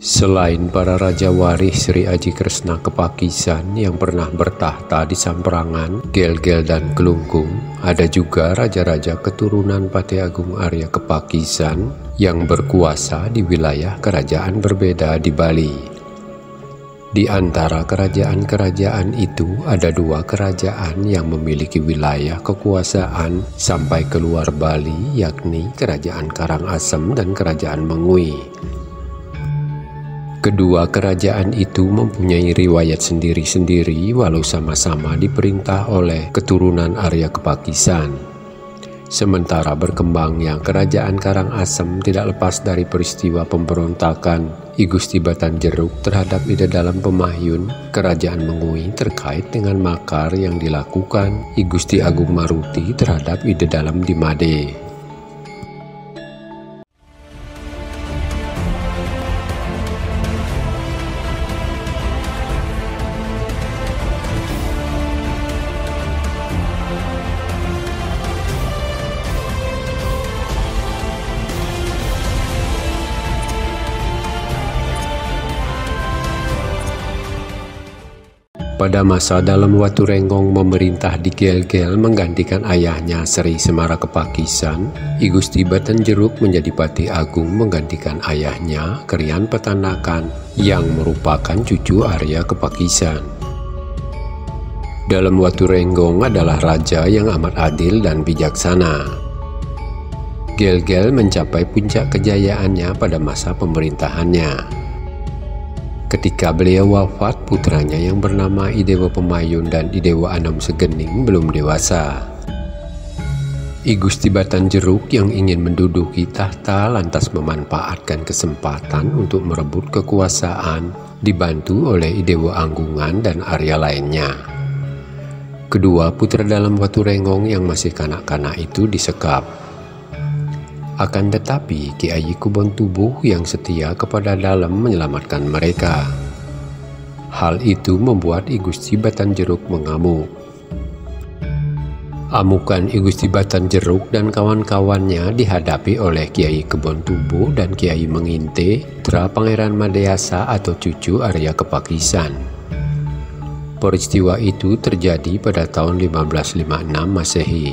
Selain para raja warih Sri Aji Kresna Kepakisan yang pernah bertahta di Samprangan, Gelgel dan Klungkung, ada juga raja-raja keturunan Patih Agung Arya Kepakisan yang berkuasa di wilayah kerajaan berbeda di Bali. Di antara kerajaan-kerajaan itu ada dua kerajaan yang memiliki wilayah kekuasaan sampai keluar Bali, yakni Kerajaan Karangasem dan Kerajaan Mengwi. Kedua kerajaan itu mempunyai riwayat sendiri-sendiri walau sama-sama diperintah oleh keturunan Arya Kepakisan. Sementara berkembangnya Kerajaan Karangasem tidak lepas dari peristiwa pemberontakan I Gusti Batanjeruk terhadap Ida Dalem Pemahyun, Kerajaan Mengwi terkait dengan makar yang dilakukan I Gusti Agung Maruti terhadap Ida Dalem Dimade. Pada masa Dalem Watu Renggong memerintah di Gelgel menggantikan ayahnya Sri Semara Kepakisan, I Gusti Batanjeruk menjadi Patih Agung menggantikan ayahnya Krian Petanakan yang merupakan cucu Arya Kepakisan. Dalem Watu Renggong adalah raja yang amat adil dan bijaksana. Gelgel mencapai puncak kejayaannya pada masa pemerintahannya. Ketika beliau wafat, putranya yang bernama Idewa Pemahyun dan Idewa Anom Segening belum dewasa. I Gusti Batanjeruk yang ingin menduduki tahta lantas memanfaatkan kesempatan untuk merebut kekuasaan, dibantu oleh Idewa Anggungan dan Arya lainnya. Kedua putra Dalem Watu Renggong yang masih kanak-kanak itu disekap. Akan tetapi, Kiai Kebon Tubuh yang setia kepada Dalem menyelamatkan mereka. Hal itu membuat I Gusti Batanjeruk mengamuk. Amukan I Gusti Batanjeruk dan kawan-kawannya dihadapi oleh Kiai Kebon Tubuh dan Kiai Menginte, putra Pangeran Madeasa atau cucu Arya Kepakisan. Peristiwa itu terjadi pada tahun 1556 Masehi.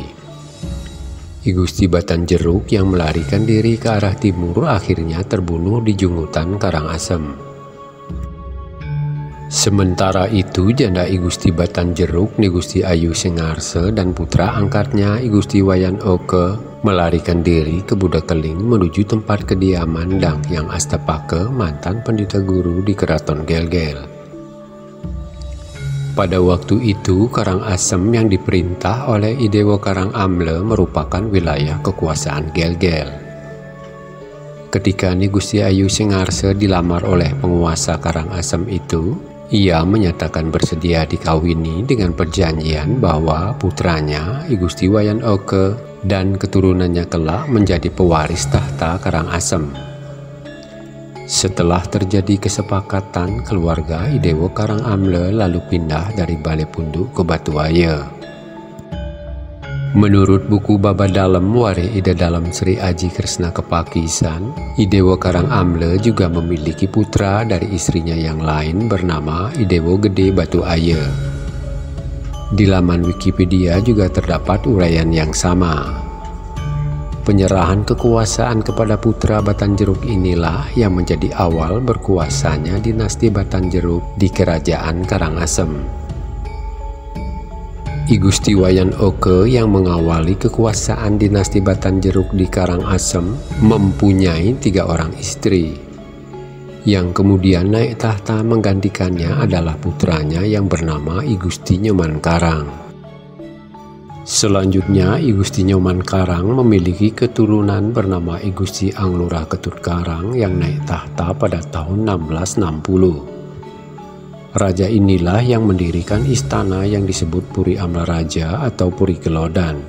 I Gusti Batanjeruk yang melarikan diri ke arah timur akhirnya terbunuh di Jungutan Karangasem. Sementara itu, janda I Gusti Batanjeruk, Ni Gusti Ayu Singarse dan putra angkatnya I Gusti Wayan Oke melarikan diri ke Budakeling menuju tempat kediaman Danghyang Astapake, mantan pendeta guru di Keraton Gelgel. Pada waktu itu, Karangasem yang diperintah oleh I Dewa Karang Amla merupakan wilayah kekuasaan Gelgel. Ketika Ni Gusti Ayu Singarse dilamar oleh penguasa Karangasem itu, ia menyatakan bersedia dikawini dengan perjanjian bahwa putranya I Gusti Wayan Oke dan keturunannya kelak menjadi pewaris tahta Karangasem. Setelah terjadi kesepakatan, keluarga Idewa Karang Amla lalu pindah dari Bale Punduk ke Batuaya. Menurut buku Baba Dalem warih Ida Dalem Sri Aji Kresna Kepakisan, Idewa Karang Amla juga memiliki putra dari istrinya yang lain bernama Idewa Gede Batuaya. Di laman Wikipedia juga terdapat uraian yang sama. Penyerahan kekuasaan kepada putra Batanjeruk inilah yang menjadi awal berkuasanya dinasti Batanjeruk di Kerajaan Karangasem. I Gusti Wayan Oke yang mengawali kekuasaan dinasti Batanjeruk di Karangasem mempunyai 3 orang istri. Yang kemudian naik tahta menggantikannya adalah putranya yang bernama I Gusti Nyoman Karang. Selanjutnya, I Gusti Nyoman Karang memiliki keturunan bernama I Gusti Anglurah Ketut Karang yang naik tahta pada tahun 1660. Raja inilah yang mendirikan istana yang disebut Puri Amla Raja atau Puri Gelodan.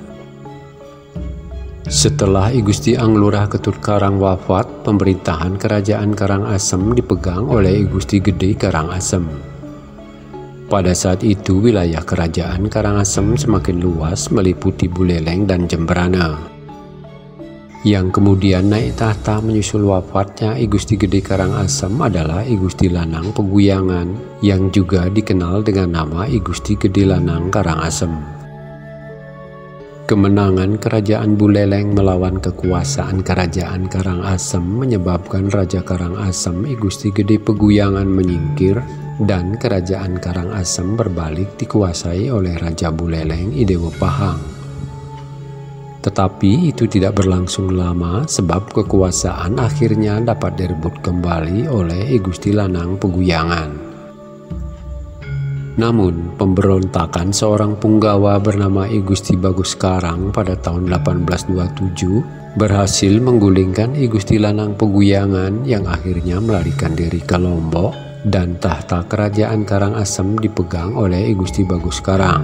Setelah I Gusti Anglurah Ketut Karang wafat, pemerintahan Kerajaan Karangasem dipegang oleh I Gusti Gede Karangasem. Pada saat itu, wilayah Kerajaan Karangasem semakin luas meliputi Buleleng dan Jembrana. yang kemudian naik tahta menyusul wafatnya I Gusti Gede Karangasem adalah I Gusti Lanang Peguyangan yang juga dikenal dengan nama I Gusti Gede Lanang Karangasem. Kemenangan Kerajaan Buleleng melawan kekuasaan Kerajaan Karangasem menyebabkan Raja Karangasem I Gusti Gede Peguyangan menyingkir dan Kerajaan Karangasem berbalik dikuasai oleh Raja Buleleng I Dewa Pahang. Tetapi itu tidak berlangsung lama sebab kekuasaan akhirnya dapat direbut kembali oleh I Gusti Lanang Peguyangan. Namun, pemberontakan seorang punggawa bernama I Gusti Bagus Karang pada tahun 1827 berhasil menggulingkan I Gusti Lanang Peguyangan yang akhirnya melarikan diri ke Lombok dan tahta Kerajaan Karangasem dipegang oleh I Gusti Bagus Karang.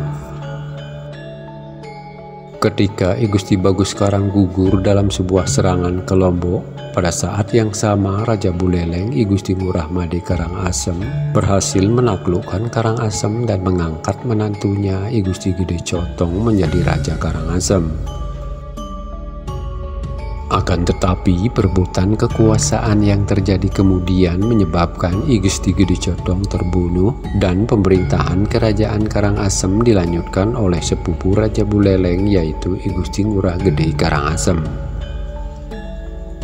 Ketika I Gusti Bagus Karang gugur dalam sebuah serangan ke Lombok, pada saat yang sama, Raja Buleleng I Gusti Ngurahmadi Karangasem berhasil menaklukkan Karangasem dan mengangkat menantunya I Gusti Gede Cotong menjadi Raja Karangasem. Akan tetapi, perebutan kekuasaan yang terjadi kemudian menyebabkan I Gusti Gede Cotong terbunuh dan pemerintahan Kerajaan Karangasem dilanjutkan oleh sepupu Raja Buleleng yaitu I Gusti Ngurah Gede Karangasem.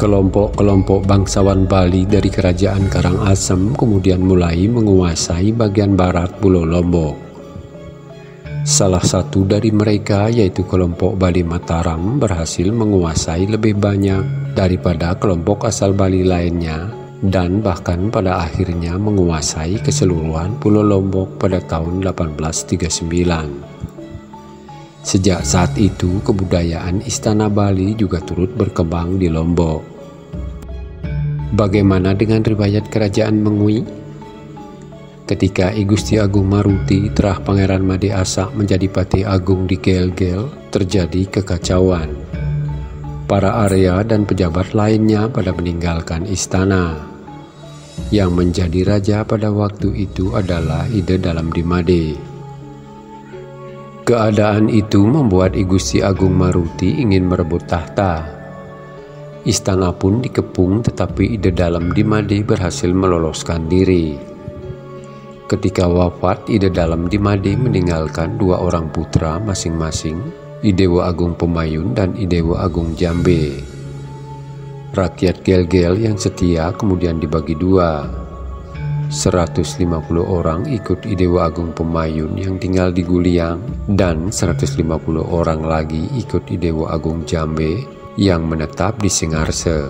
Kelompok-kelompok bangsawan Bali dari Kerajaan Karangasem kemudian mulai menguasai bagian barat Pulau Lombok. Salah satu dari mereka yaitu kelompok Bali Mataram berhasil menguasai lebih banyak daripada kelompok asal Bali lainnya dan bahkan pada akhirnya menguasai keseluruhan Pulau Lombok pada tahun 1839. Sejak saat itu, kebudayaan Istana Bali juga turut berkembang di Lombok. Bagaimana dengan riwayat Kerajaan Mengwi? Ketika I Gusti Agung Maruti terah Pangeran Made Asak menjadi Patih Agung di Gelgel, terjadi kekacauan. Para Arya dan pejabat lainnya pada meninggalkan istana. Yang menjadi raja pada waktu itu adalah Ida Dalem Dimade. Keadaan itu membuat I Gusti Agung Maruti ingin merebut tahta. Istana pun dikepung tetapi Ida Dalem Dimade berhasil meloloskan diri. Ketika wafat, Ida Dalem Dimade meninggalkan dua orang putra masing-masing, Idewa Agung Pemahyun dan Idewa Agung Jambe. Rakyat Gelgel yang setia kemudian dibagi dua. 150 orang ikut Idewa Agung Pemahyun yang tinggal di Guliang dan 150 orang lagi ikut Idewa Agung Jambe yang menetap di Singarse.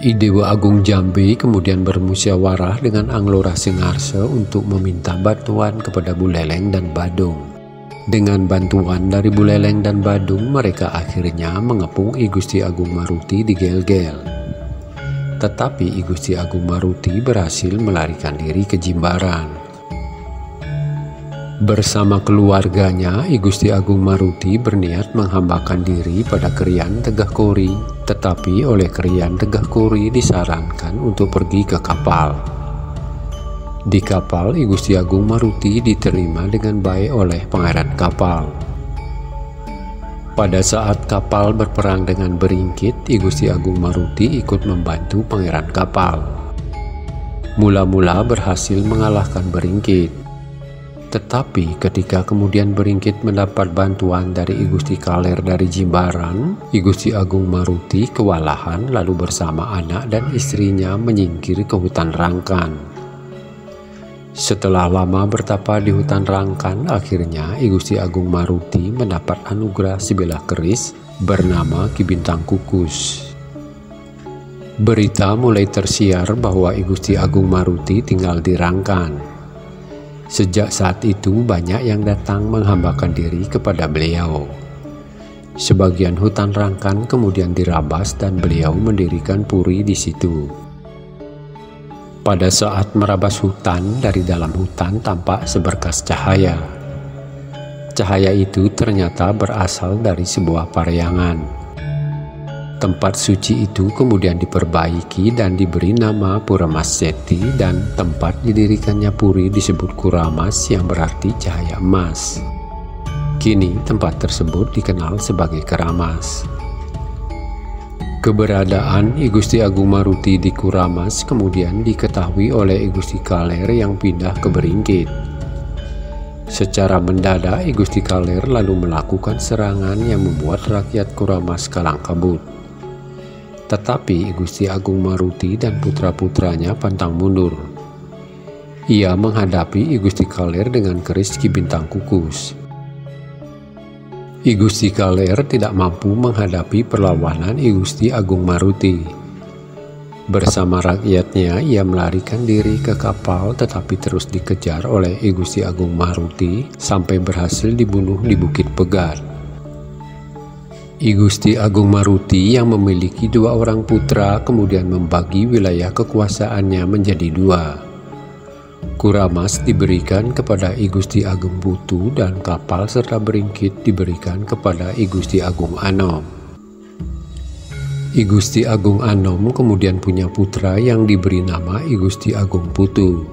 Idewa Agung Jambe kemudian bermusyawarah dengan Anglurah Singarse untuk meminta bantuan kepada Buleleng dan Badung. Dengan bantuan dari Buleleng dan Badung, mereka akhirnya mengepung I Gusti Agung Maruti di Gelgel. Tetapi I Gusti Agung Maruti berhasil melarikan diri ke Jimbaran. Bersama keluarganya, I Gusti Agung Maruti berniat menghambakan diri pada Krian Tegahkori, tetapi oleh Krian Tegahkori disarankan untuk pergi ke kapal. Di kapal, I Gusti Agung Maruti diterima dengan baik oleh pangeran kapal. Pada saat kapal berperang dengan Beringkit, I Gusti Agung Maruti ikut membantu pangeran kapal. Mula-mula berhasil mengalahkan Beringkit. Tetapi ketika kemudian Beringkit mendapat bantuan dari I Gusti Kaler dari Jimbaran, I Gusti Agung Maruti kewalahan lalu bersama anak dan istrinya menyingkir ke hutan Rangkan. Setelah lama bertapa di hutan Rangkan, akhirnya I Gusti Agung Maruti mendapat anugerah sebilah keris bernama Ki Bintang Kukus. Berita mulai tersiar bahwa I Gusti Agung Maruti tinggal di Rangkan. Sejak saat itu banyak yang datang menghambakan diri kepada beliau. Sebagian hutan Rangkan kemudian dirabas dan beliau mendirikan puri di situ. Pada saat merabas hutan, dari dalam hutan tampak seberkas cahaya. Cahaya itu ternyata berasal dari sebuah pariangan. Tempat suci itu kemudian diperbaiki dan diberi nama Puramas Seti dan tempat didirikannya puri disebut Kuramas yang berarti cahaya emas. Kini tempat tersebut dikenal sebagai Keramas. Keberadaan I Gusti Agung Maruti di Keramas kemudian diketahui oleh I Gusti Kaler yang pindah ke Beringkit. Secara mendadak I Gusti Kaler lalu melakukan serangan yang membuat rakyat Keramas kalang kabut. Tetapi I Gusti Agung Maruti dan putra-putranya pantang mundur. Ia menghadapi I Gusti Kaler dengan keris Ki Bintang Kukus. I Gusti Kaler tidak mampu menghadapi perlawanan I Gusti Agung Maruti. Bersama rakyatnya ia melarikan diri ke kapal tetapi terus dikejar oleh I Gusti Agung Maruti sampai berhasil dibunuh di Bukit Pegat. I Gusti Agung Maruti yang memiliki dua orang putra kemudian membagi wilayah kekuasaannya menjadi dua. Keramas diberikan kepada I Gusti Agung Putu dan kapal serta Beringkit diberikan kepada I Gusti Agung Anom. I Gusti Agung Anom kemudian punya putra yang diberi nama I Gusti Agung Putu.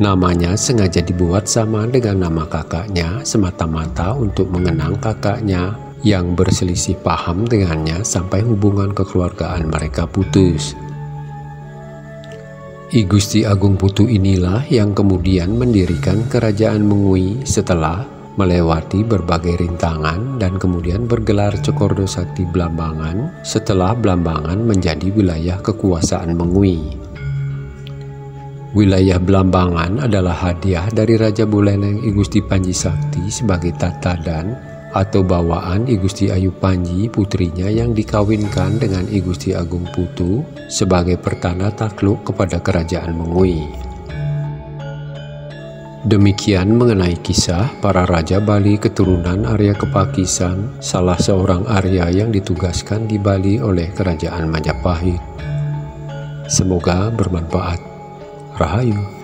Namanya sengaja dibuat sama dengan nama kakaknya semata-mata untuk mengenang kakaknya yang berselisih paham dengannya sampai hubungan kekeluargaan mereka putus. I Gusti Agung Putu inilah yang kemudian mendirikan Kerajaan Mengwi setelah melewati berbagai rintangan dan kemudian bergelar Cokordo Sakti Blambangan setelah Blambangan menjadi wilayah kekuasaan Mengwi. Wilayah Blambangan adalah hadiah dari Raja Buleleng I Gusti Panji Sakti sebagai tatadan atau bawaan I Gusti Ayu Panji putrinya yang dikawinkan dengan I Gusti Agung Putu sebagai pertanda takluk kepada Kerajaan Mengwi. Demikian mengenai kisah para Raja Bali keturunan Arya Kepakisan, salah seorang Arya yang ditugaskan di Bali oleh Kerajaan Majapahit. Semoga bermanfaat. Rahayu.